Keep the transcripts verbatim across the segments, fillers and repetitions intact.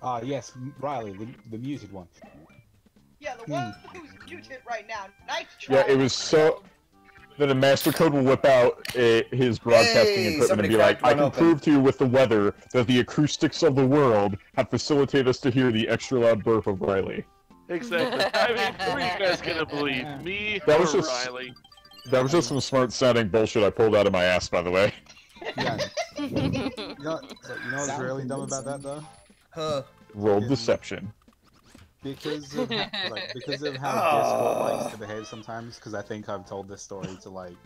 Ah, uh, yes, Riley, the, the muted one. Yeah, the one hmm. who's muted right now. Nice try. Yeah, it was so... Then a master code will whip out a, his broadcasting hey, equipment and be like, I can open. prove to you with the weather that the acoustics of the world have facilitated us to hear the extra loud burp of Riley. Exactly. I mean, who are you guys gonna believe? Me that or was just, Riley? That was just some smart sounding bullshit I pulled out of my ass, by the way. Yeah. You know, you know what's really dumb about that, though? Huh. Rolled yeah. deception. Because of, like, because of how Discord likes to behave sometimes, because I think I've told this story to, like,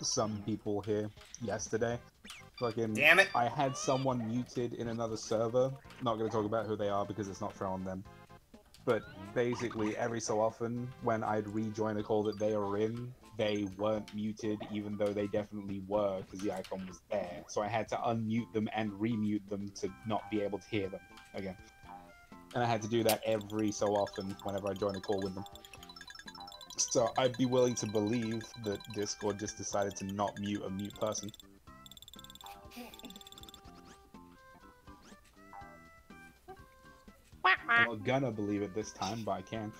some people here yesterday. Fucking, damn it! I had someone muted in another server. Not gonna talk about who they are because it's not fair on them. But basically, every so often, when I'd rejoin a call that they were in, they weren't muted, even though they definitely were, because the icon was there. So I had to unmute them and remute them to not be able to hear them again. And I had to do that every so often whenever I joined a call with them. So I'd be willing to believe that Discord just decided to not mute a mute person. I'm not gonna believe it this time, but I can.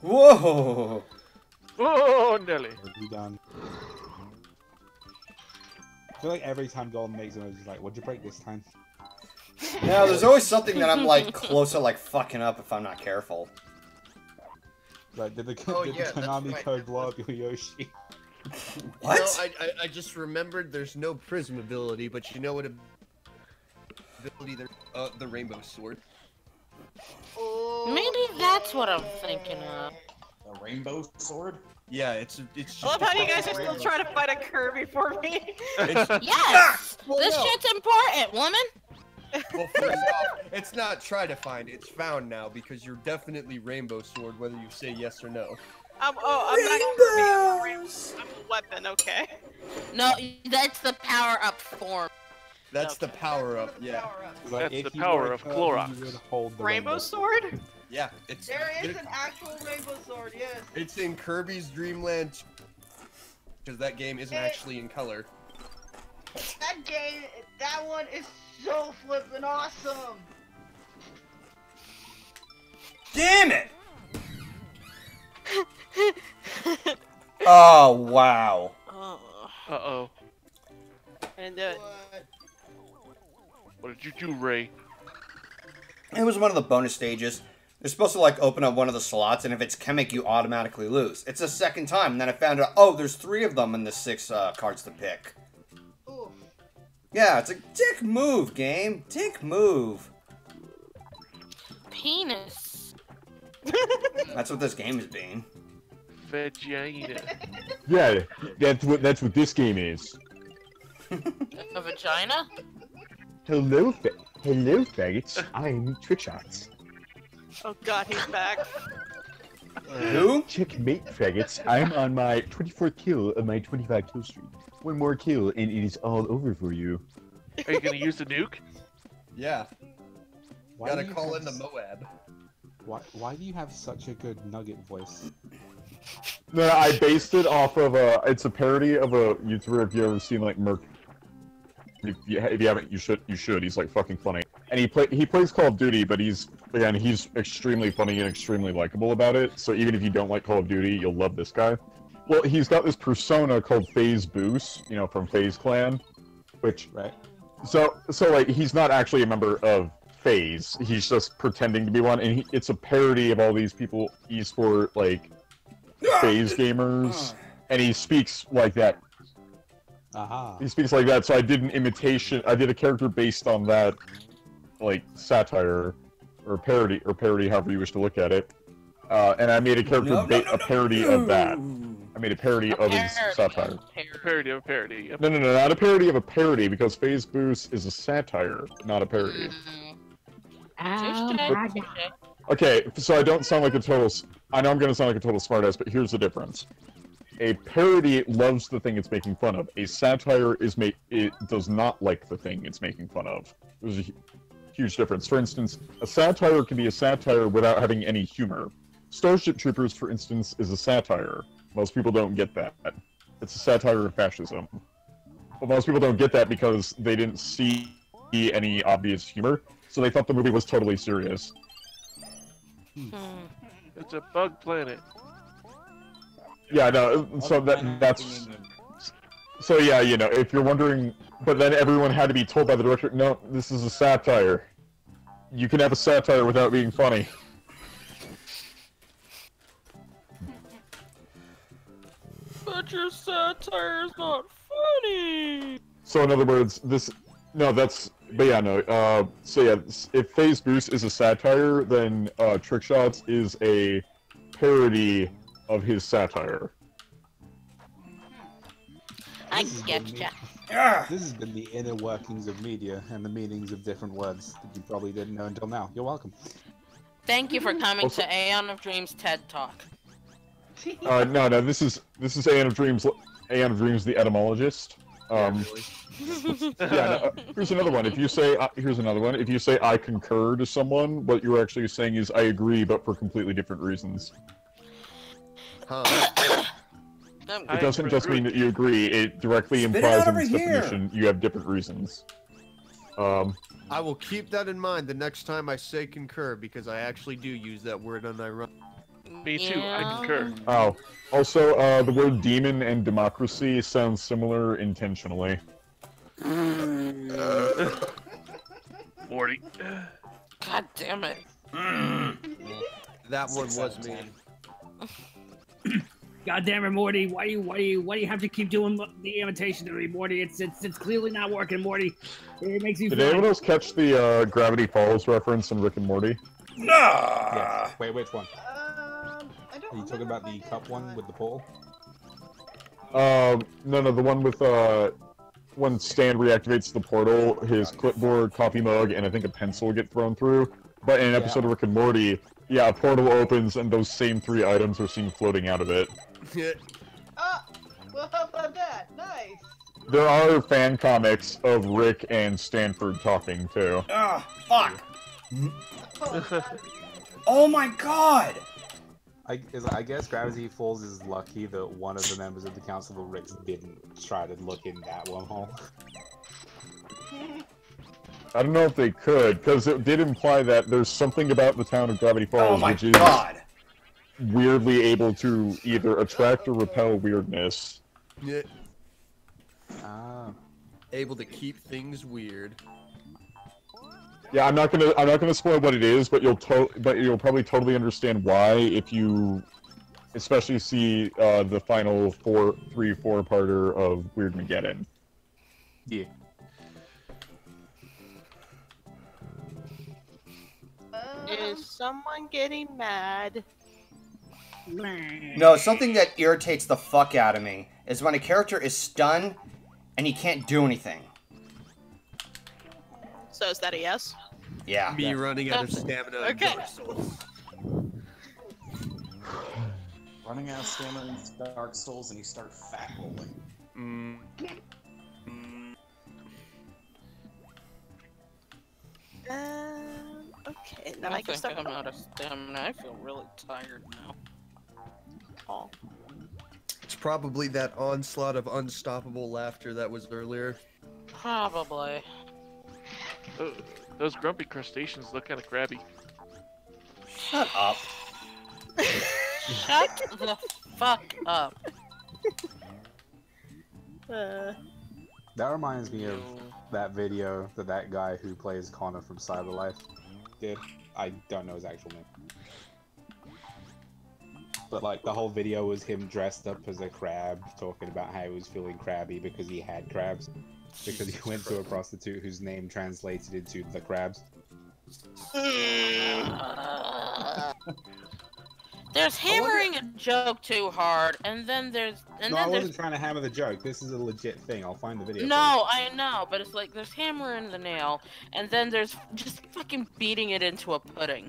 Whoa! Oh, Nelly! What have you done? I feel like every time Golden makes a noise, he's like, what'd you break this time? Yeah, there's always something that I'm like close to like fucking up if I'm not careful. Like, did the, oh, did yeah, the Konami right. code blow up your Yoshi? What? You know, I, I, I just remembered there's no prism ability, but you know what ability there uh, the rainbow sword. Maybe that's what I'm thinking of. A rainbow sword? Yeah, it's it's. Just I love how you guys are still trying to find a Kirby for me. Yes, well, this no. shit's important, woman. Well, first off, it's not try to find; it's found now because you're definitely rainbow sword, whether you say yes or no. I'm, oh, I'm Rainbows. not I'm a weapon, okay. No, that's the power-up form. That's okay. the power-up, yeah. Power up. Like that's the power of Clorox. Rainbow, rainbow sword? Yeah. It's, there is an actual rainbow sword, yes. It's in Kirby's Dreamland, because that game isn't it, actually in color. That game, that one is so flippin' awesome! Damn it! Oh, wow. Uh-oh. And, uh... What did you do, Ray? It was one of the bonus stages. You're supposed to, like, open up one of the slots, and if it's Chemic, you automatically lose. It's the second time, and then I found out, oh, there's three of them in the six uh, cards to pick. Ooh. Yeah, it's a dick move, game. Dick move. Penis. That's what this game is being. Vagina. Yeah, that's what that's what this game is. A vagina? Hello, fa hello, faggots. I'm Trichots. Oh God, he's back. Hello, checkmate, faggots. I'm on my twenty-fourth kill of my twenty-five kill streak. One more kill, and it is all over for you. Are you gonna use the nuke? Yeah. Why Gotta call guys... in the Moab. Why, why do you have such a good nugget voice? No, I based it off of a... It's a parody of a YouTuber, if you've ever seen, like, Merc... If you, if you haven't, you should. You should. He's, like, fucking funny. And he play, he plays Call of Duty, but he's... Again, he's extremely funny and extremely likable about it, so even if you don't like Call of Duty, you'll love this guy. Well, he's got this persona called FaZe Boost, you know, from FaZe Clan, which... Right. So, so, like, he's not actually a member of... FaZe. He's just pretending to be one, and he, it's a parody of all these people, esport, like, FaZe gamers, and he speaks like that. Aha. He speaks like that, so I did an imitation, I did a character based on that, like, satire, or parody, or parody, however you wish to look at it, uh, and I made a character, no, no, no, a parody no. of that. I made a parody a of parody, his satire. A parody of a parody. Yep. No, no, no, not a parody of a parody, because FaZe Boost is a satire, not a parody. But, okay, so I don't sound like a total... I know I'm going to sound like a total smartass, but here's the difference. A parody loves the thing it's making fun of. A satire is ma it does not like the thing it's making fun of. There's a huge difference. For instance, a satire can be a satire without having any humor. Starship Troopers, for instance, is a satire. Most people don't get that. It's a satire of fascism. But most people don't get that because they didn't see any obvious humor, so they thought the movie was totally serious. It's a bug planet. Yeah, no, so that that's... So yeah, you know, if you're wondering... But then everyone had to be told by the director, no, this is a satire. You can have a satire without being funny. But your satire is not funny! So in other words, this... No, that's... But yeah, no, uh... So yeah, if FaZe Boost is a satire, then uh, Trickshots is a parody of his satire. I getcha. Yeah. This has been the inner workings of media and the meanings of different words that you probably didn't know until now. You're welcome. Thank you for coming also, to Aeon of Dreams TED Talk. Uh, no, no, this is this is Aeon of Dreams, Aeon of Dreams, the etymologist. Um, yeah, really. yeah no, here's another one. If you say uh, here's another one. If you say I concur to someone, what you're actually saying is I agree, but for completely different reasons. Huh. It doesn't just mean that you agree, it directly implies in its definition you have different reasons. Um, I will keep that in mind the next time I say concur, because I actually do use that word and I run. Me too, I concur. Oh, also, uh, the word demon and democracy sounds similar intentionally. Mm. Morty. God damn it. Mm. That one was me. God damn it, Morty! Why do you, why do you, why do you have to keep doing the imitation to me, Morty? It's it's it's clearly not working, Morty. It makes you. Did fly. Anyone else catch the uh, Gravity Falls reference in Rick and Morty? Nah. Yes. Wait, which one? Um, I don't. Are you talking about the cup one with the pole? Uh, no, no, the one with uh, when Stan reactivates the portal, his clipboard, coffee mug, and I think a pencil get thrown through. But in an episode yeah. of Rick and Morty, yeah, a portal opens and those same three items are seen floating out of it. Yeah. Ah! Well, how about that? Nice! There are fan comics of Rick and Stanford talking, too. Ah! Fuck! Oh my god! I, I guess Gravity Falls is lucky that one of the members of the Council of Ricks didn't try to look in that wormhole. I don't know if they could, because it did imply that there's something about the town of Gravity Falls oh which is God. weirdly able to either attract or repel weirdness. Yeah. Ah. Able to keep things weird. Yeah, I'm not gonna I'm not gonna spoil what it is, but you'll to but you'll probably totally understand why if you especially see uh, the final four three four parter of Weirdmageddon. Yeah. Is someone getting mad? No, something that irritates the fuck out of me is when a character is stunned and he can't do anything. So is that a yes? Yeah. Me yeah. running out of stamina. Okay. Running out of stamina in Dark Souls and you start fat rolling. Mm. Mm. Uh... Okay, then I, I can start. I'm out of stamina. I feel really tired now. Oh. It's probably that onslaught of unstoppable laughter that was earlier. Probably. Oh, those grumpy crustaceans look kind of grabby. Shut up. Shut the fuck up. uh. That reminds me of that video that that guy who plays Connor from Cyberlife. Did. I don't know his actual name. But like the whole video was him dressed up as a crab talking about how he was feeling crabby because he had crabs. Because he went to a prostitute whose name translated into the crabs. Uh, there's hammering a joke too hard and then there's and No, then I wasn't there's... trying to hammer the joke. This is a legit thing. I'll find the video. No, I know, but it's like there's hammering the nail and then there's just fucking beating it into a pudding.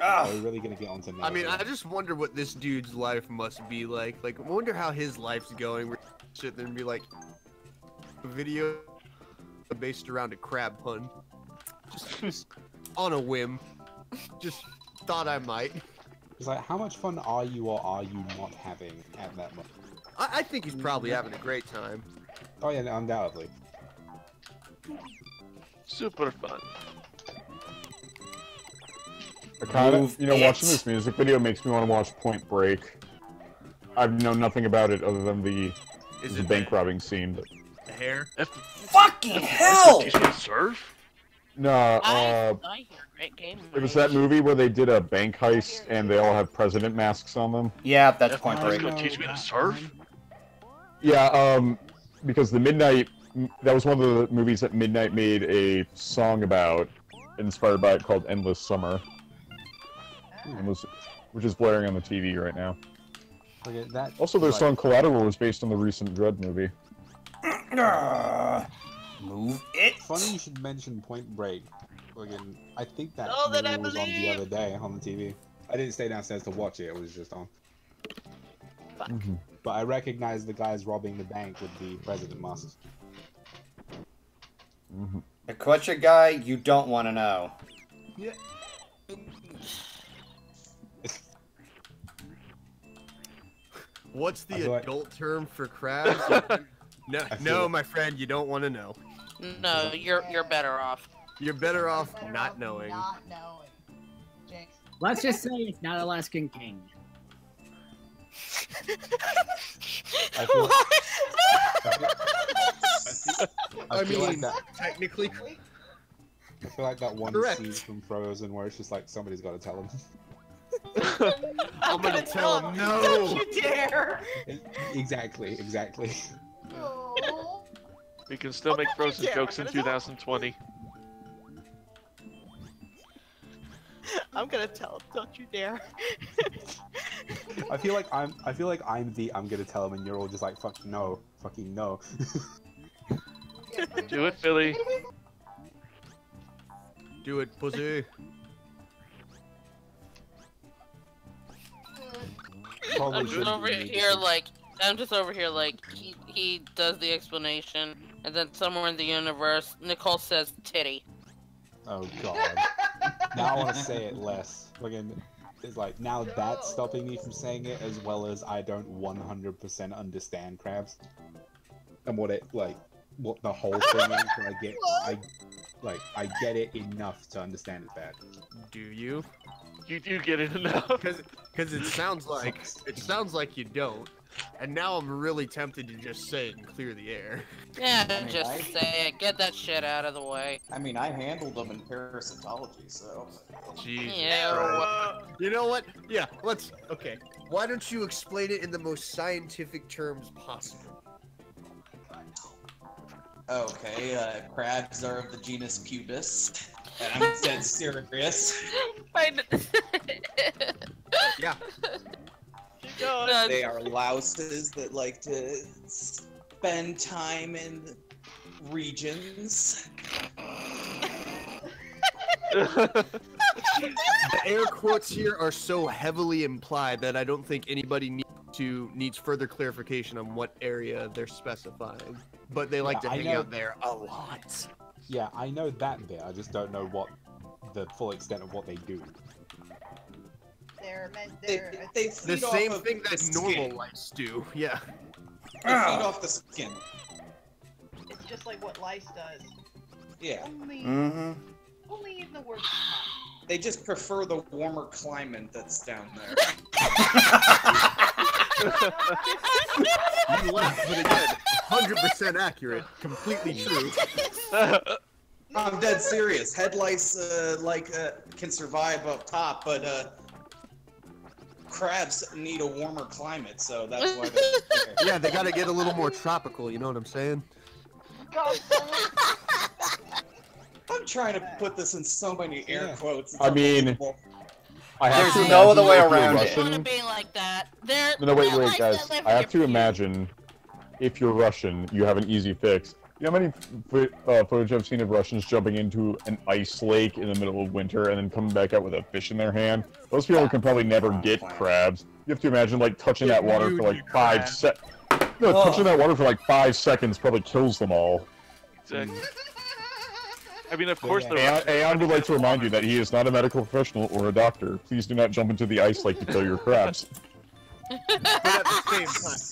Ah, oh, we're really gonna get onto that. I mean, I just wonder what this dude's life must be like. Like, I wonder how his life's going. We're shit then be like a video based around a crab pun. Just, just on a whim. Just thought I might. It's like, how much fun are you or are you not having at that moment? I, I think he's probably having a great time. Oh yeah, undoubtedly. Super fun. I kind of, you know, it. watching this music video makes me want to watch Point Break. I know nothing about it other than the, Is the it bank robbing scene. But... The hair? If, Fucking if hell! Surf? No, uh, I, I game it was that movie where they did a bank heist and they all have president masks on them. Yeah, that's F Point Break. Gonna teach me to surf? Yeah, um, because the Midnight, that was one of the movies that Midnight made a song about, inspired by it, called Endless Summer. Endless, which is blaring on the T V right now. Okay, that also, their song Collateral was based on the recent Dread movie. Move it. Funny you should mention Point Break. Again, I think that oh, movie that was on the other day on the T V. I didn't stay downstairs to watch it; it was just on. Fuck. Mm -hmm. But I recognize the guys robbing the bank with the president masks. Mm -hmm. The Quetcha guy, you don't want to know. Yeah. What's the adult like... term for crabs? No, no, my friend, you don't want to know. No, you're you're better off. You're better off better not off knowing. Not knowing. Let's just say it's not Alaskan King. I, feel like, I, feel, I, feel, I mean, like that, technically. I feel like that one Correct. scene from Frozen where it's just like somebody's got to tell him. I'm, I'm gonna, gonna tell him no. Don't you dare. Exactly. Exactly. We can still oh, make Frozen yeah, jokes in two thousand twenty. I'm gonna tell him, don't you dare. I feel like I'm I feel like I'm the I'm gonna tell him and you're all just like fuck no, fucking no. Do it, Philly. Do it, pussy. I'm just over here like I'm just over here like he, he does the explanation, and then somewhere in the universe, Nicole says titty. Oh god. Now I want to say it less. Again, it's like now that's stopping me from saying it, as well as I don't one hundred percent understand crabs and what it like, what the whole thing is. I get, I like, I get it enough to understand it bad. Do you? You do get it enough. Because because it sounds like it sounds like you don't. And now I'm really tempted to just say it and clear the air. Yeah, I mean, just I... say it. Get that shit out of the way. I mean, I handled them in parasitology, so... Jeez. Yeah, uh, you know what? Yeah, let's... Okay. Why don't you explain it in the most scientific terms possible? Okay, uh, crabs are of the genus Cubis. And I'm dead serious. Yeah. God. They are louses that like to spend time in regions. The air quotes here are so heavily implied that I don't think anybody needs to needs further clarification on what area they're specifying. But they like yeah, to I hang know... out there a lot. Yeah, I know that bit. I just don't know what the full extent of what they do. They're meant, they're, they, they the same off thing of that normal lice do, yeah. They ah. feed off the skin. It's just like what lice does. Yeah. Only, mm-hmm. only in the worst time. They just prefer the warmer climate that's down there. You laugh, but again, one hundred percent accurate, completely true. I'm dead serious. Head lice uh, like uh, can survive up top, but uh. crabs need a warmer climate, so that's why they're... Yeah, they gotta get a little more tropical, you know what I'm saying? I'm trying to put this in so many air yeah. quotes. It's I mean... I have There's to no other way around it. Russian... I want to be like that. They're... No, no, wait, wait, guys. I have to imagine, if you're Russian, you have an easy fix. You know how many uh, footage I've seen of Russians jumping into an ice lake in the middle of winter and then coming back out with a fish in their hand? Those people can probably never get crabs. You have to imagine, like, touching that water for, like, five sec- No, touching that water for, like, five seconds probably kills them all. Exactly. I mean, of course yeah, yeah. there are. Aeon would like to remind you that he is not a medical professional or a doctor. Please do not jump into the ice like to kill your crabs. But at the same time,